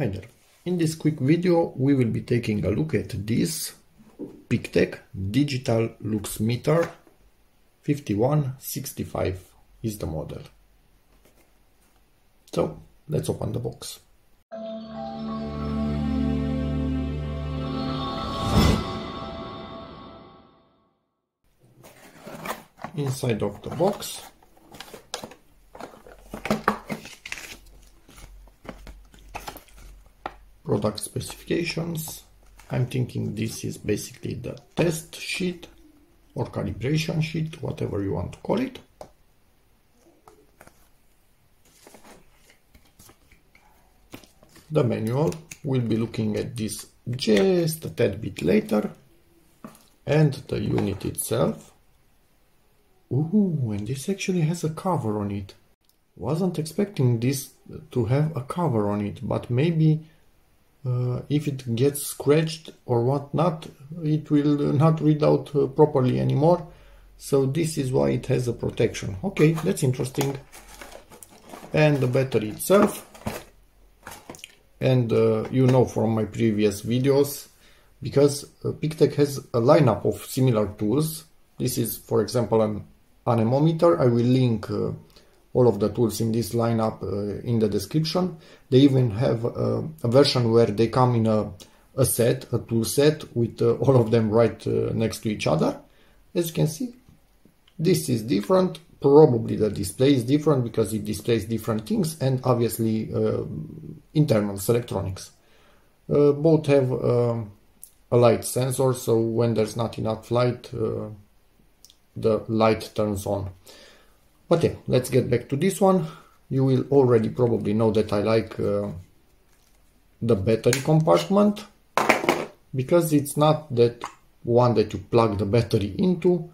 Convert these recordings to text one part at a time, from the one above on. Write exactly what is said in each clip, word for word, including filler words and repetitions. Hi there. In this quick video we will be taking a look at this PicTech Digital Lux Meter fifty-one sixty-five is the model. So let's open the box. Inside of the box product specifications. I'm thinking this is basically the test sheet or calibration sheet, whatever you want to call it. The manual, we'll be looking at this just a tad bit later, and the unit itself. Ooh, and this actually has a cover on it. Wasn't expecting this to have a cover on it, but maybe Uh, if it gets scratched or whatnot, it will not read out uh, properly anymore. So this is why it has a protection. Okay, that's interesting. And the battery itself. And uh, you know from my previous videos, because uh, PicTech has a lineup of similar tools. This is, for example, an anemometer. I will link uh, all of the tools in this lineup uh, in the description. They even have uh, a version where they come in a, a set, a tool set with uh, all of them right uh, next to each other. As you can see, this is different. Probably the display is different because it displays different things, and obviously uh, internals, electronics. Uh, both have uh, a light sensor, so when there's not enough light, uh, the light turns on. But yeah, let's get back to this one. You will already probably know that I like uh, the battery compartment, because it's not that one that you plug the battery into.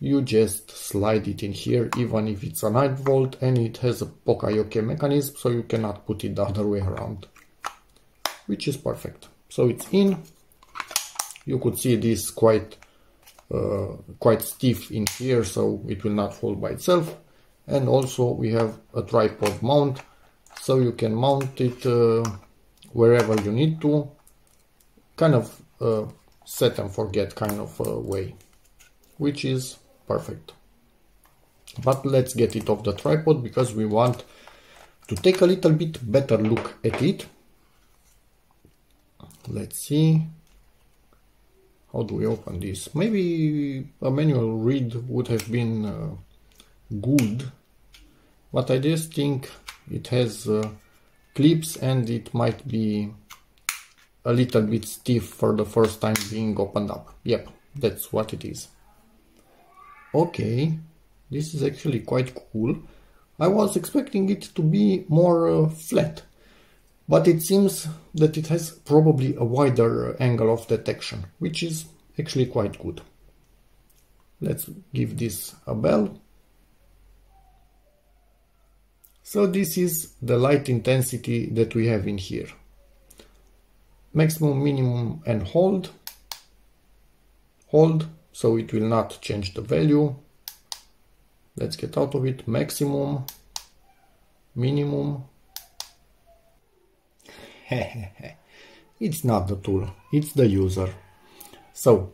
You just slide it in here, even if it's a nine volt, and it has a Pokayoke mechanism, so you cannot put it the other way around, which is perfect. So it's in. You could see this quite, uh, quite stiff in here, so it will not fall by itself. And also we have a tripod mount, so you can mount it uh, wherever you need to, kind of uh, set and forget kind of uh, way, which is perfect. But let's get it off the tripod, because we want to take a little bit better look at it. Let's see, how do we open this? Maybe a manual read would have been uh, good, but I just think it has uh, clips and it might be a little bit stiff for the first time being opened up. Yep, that's what it is. Okay, this is actually quite cool. I was expecting it to be more uh, flat, but it seems that it has probably a wider angle of detection, which is actually quite good. Let's give this a bell. So this is the light intensity that we have in here. Maximum, minimum, and hold. Hold, so it will not change the value. Let's get out of it. Maximum, minimum. It's not the tool, it's the user. So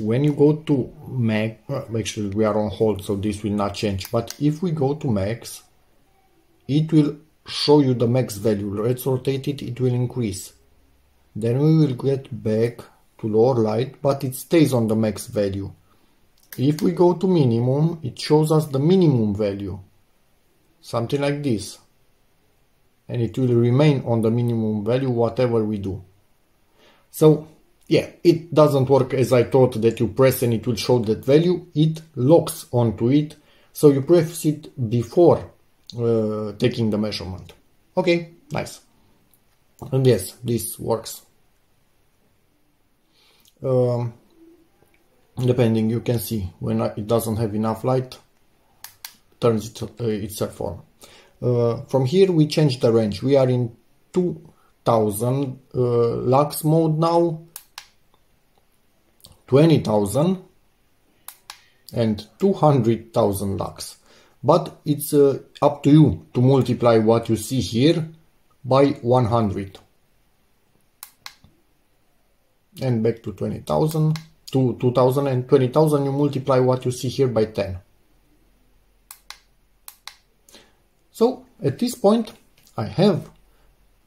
when you go to max, actually we are on hold, so this will not change. But if we go to max, it will show you the max value. Let's rotate it, it will increase. Then we will get back to lower light, but it stays on the max value. If we go to minimum, it shows us the minimum value. Something like this. And it will remain on the minimum value, whatever we do. So, yeah, it doesn't work as I thought, that you press and it will show that value. It locks onto it, so you press it before Uh, taking the measurement. Okay, nice. And yes, this works. Um, depending, you can see when it doesn't have enough light, turns it, uh, itself on. Uh, from here we change the range. We are in two thousand uh, lux mode now, twenty thousand and two hundred thousand lux. But it's uh, up to you to multiply what you see here by one hundred. and back to twenty thousand, to two thousand and twenty thousand, you multiply what you see here by ten. So at this point I have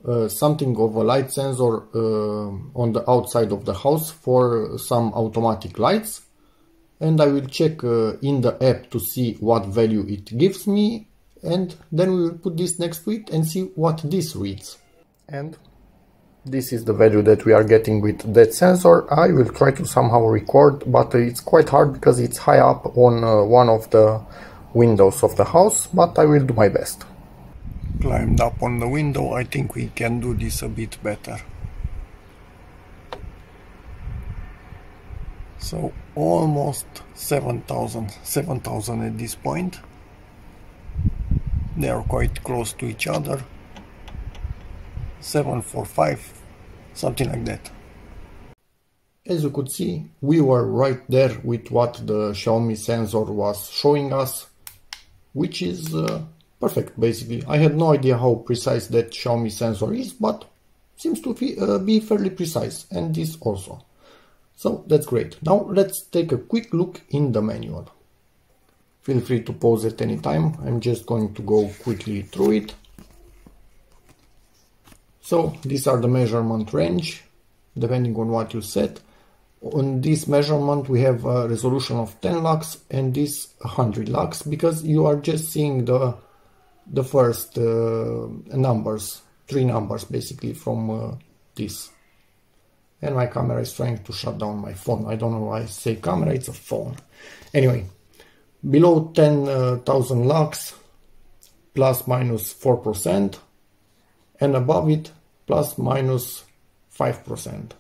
uh, something of a light sensor uh, on the outside of the house for some automatic lights, and I will check uh, in the app to see what value it gives me, and then we will put this next to it and see what this reads. And this is the value that we are getting with that sensor. I will try to somehow record, but it's quite hard because it's high up on uh, one of the windows of the house, but I will do my best. Climbed up on the window. I think we can do this a bit better. So almost seven thousand, seven thousand at this point. They are quite close to each other. seven four five, something like that. As you could see, we were right there with what the Xiaomi sensor was showing us, which is uh, perfect basically. I had no idea how precise that Xiaomi sensor is, but seems to be, uh, be fairly precise, and this also. So that's great. Now let's take a quick look in the manual. Feel free to pause at any time. I'm just going to go quickly through it. So these are the measurement range, depending on what you set. On this measurement we have a resolution of ten lux and this one hundred lux, because you are just seeing the the first uh, numbers, three numbers basically from uh, this. And my camera is trying to shut down my phone. I don't know why I say camera, it's a phone. Anyway, below ten thousand uh, lux, plus minus four percent, and above it, plus minus five percent.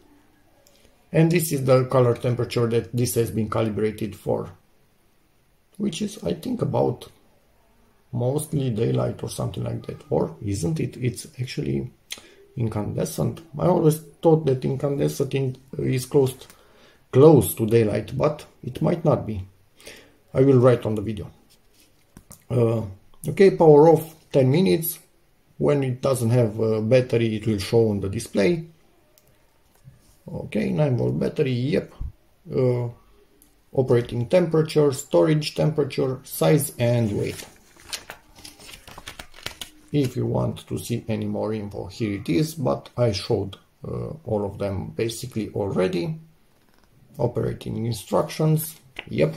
And this is the color temperature that this has been calibrated for, which is, I think, about mostly daylight or something like that. Or isn't it? It's actually incandescent. I always thought that incandescent in, is close, close to daylight, but it might not be. I will write on the video. Uh, okay, power off ten minutes. When it doesn't have a battery, it will show on the display. Okay, nine volt battery, yep. Uh, operating temperature, storage temperature, size and weight. If you want to see any more info, here it is, but I showed uh, all of them basically already. Operating instructions, yep.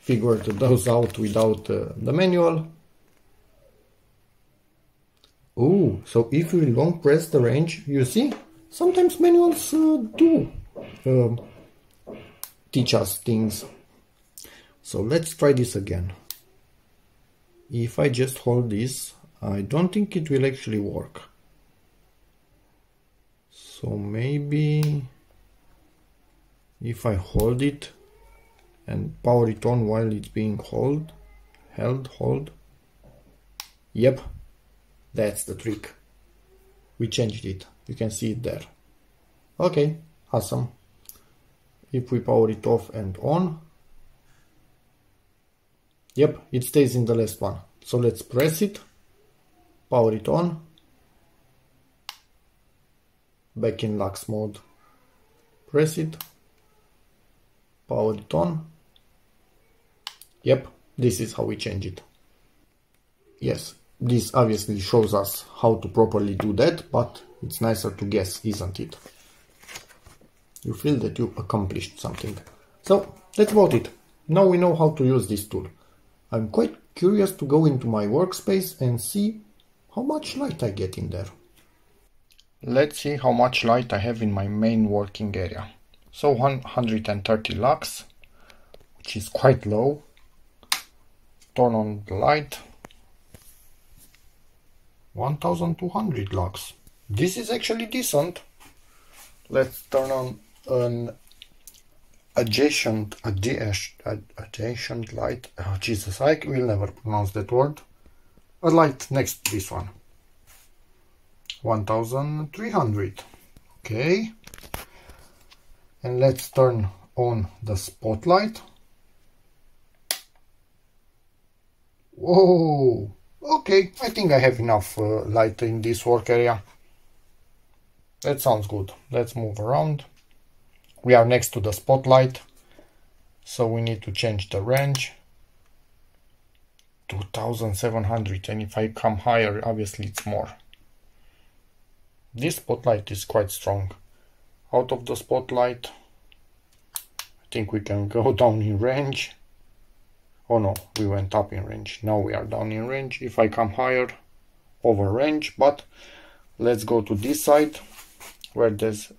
Figured those out without uh, the manual. Oh, so if you long press the range, you see, sometimes manuals uh, do uh, teach us things. So let's try this again. If I just hold this, I don't think it will actually work. So maybe if I hold it and power it on while it's being held, held, hold. Yep. That's the trick. We changed it. You can see it there. Okay, awesome. If we power it off and on, yep, it stays in the last one. So let's press it, power it on, back in lux mode, press it, power it on. Yep, this is how we change it. Yes. This obviously shows us how to properly do that, but it's nicer to guess, isn't it? You feel that you accomplished something. So that's about it. Now we know how to use this tool. I'm quite curious to go into my workspace and see how much light I get in there. Let's see how much light I have in my main working area. So one hundred thirty lux, which is quite low. Turn on the light. one thousand two hundred lux. This is actually decent. Let's turn on an adjacent adjacent, adjacent light. Oh, Jesus, I will never pronounce that word. A light next to this one. one thousand three hundred. Okay. And let's turn on the spotlight. Whoa. Okay, I think I have enough uh, light in this work area. That sounds good. Let's move around. we are next to the spotlight, so we need to change the range. two thousand seven hundred, and if I come higher, obviously it's more. This spotlight is quite strong. Out of the spotlight, I think we can go down in range. Oh no, we went up in range. Now we are down in range. If I come higher, over range, but let's go to this side where there's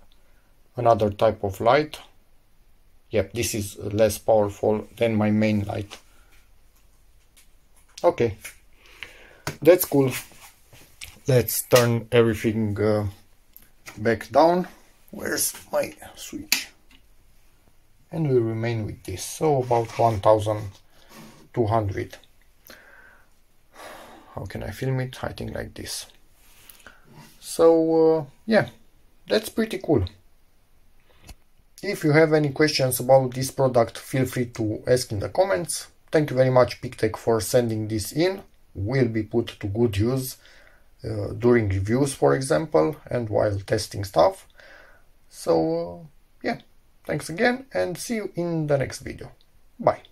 another type of light. Yep, this is less powerful than my main light. Okay, that's cool. Let's turn everything uh, back down. Where's my switch? And we remain with this, so about one thousand two hundred. How can I film it? I think like this. So uh, yeah, that's pretty cool. If you have any questions about this product, feel free to ask in the comments. Thank you very much, PicTech, for sending this in. Will be put to good use uh, during reviews, for example, and while testing stuff. So, uh, yeah, thanks again, and see you in the next video. Bye.